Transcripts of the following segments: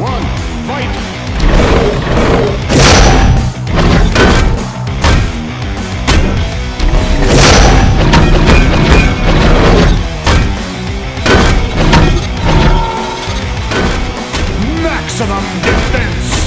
Run! Fight! Maximum defense!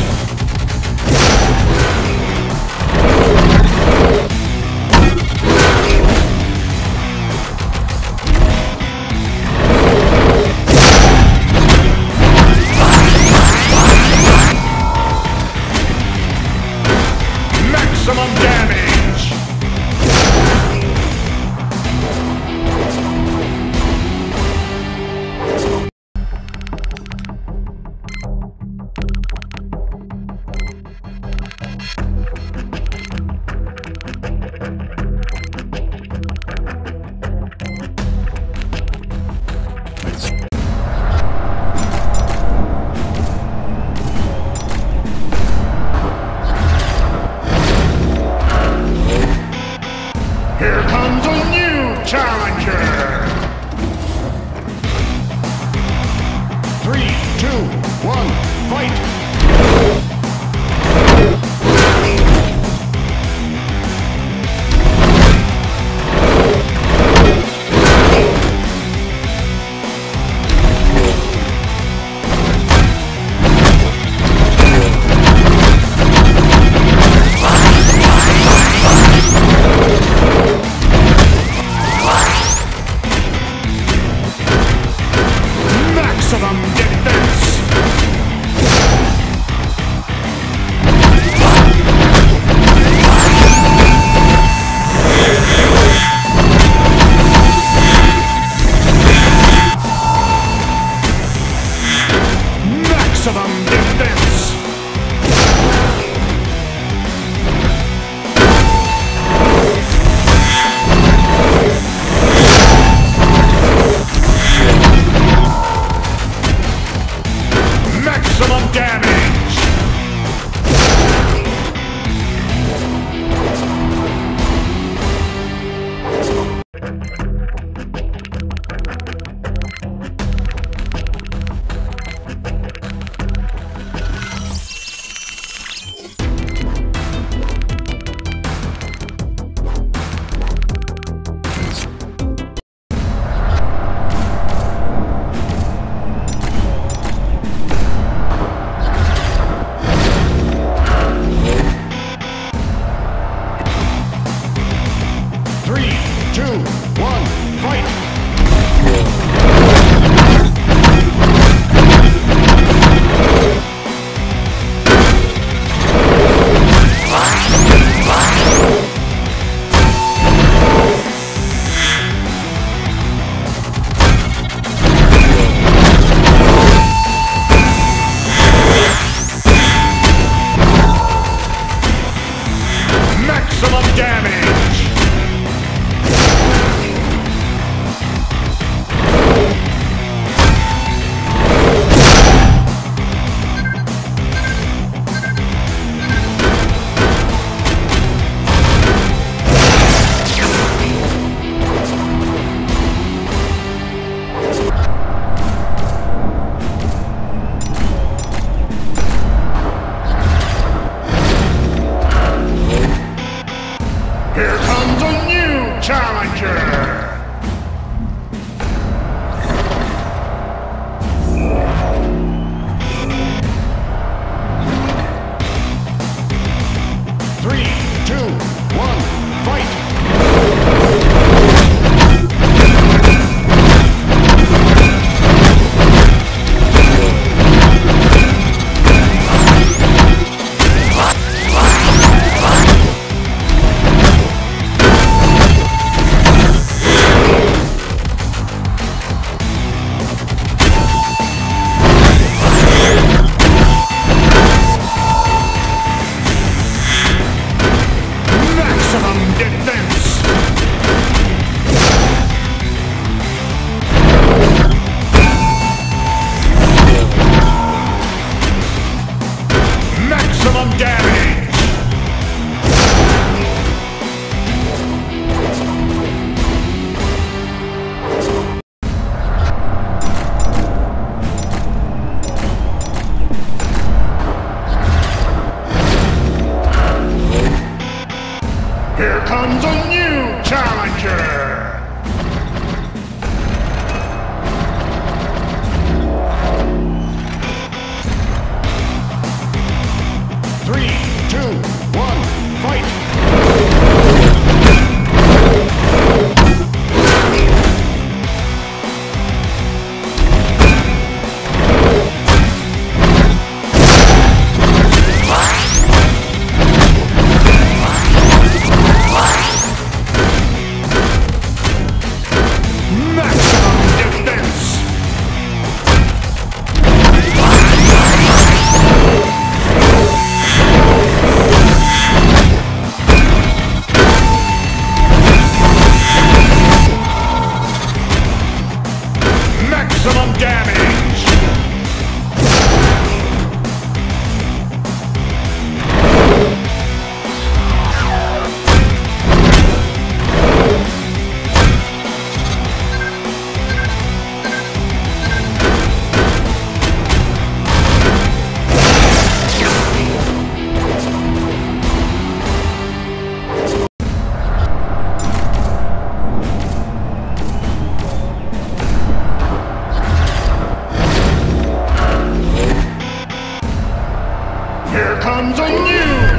maximum damage!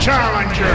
Challenger!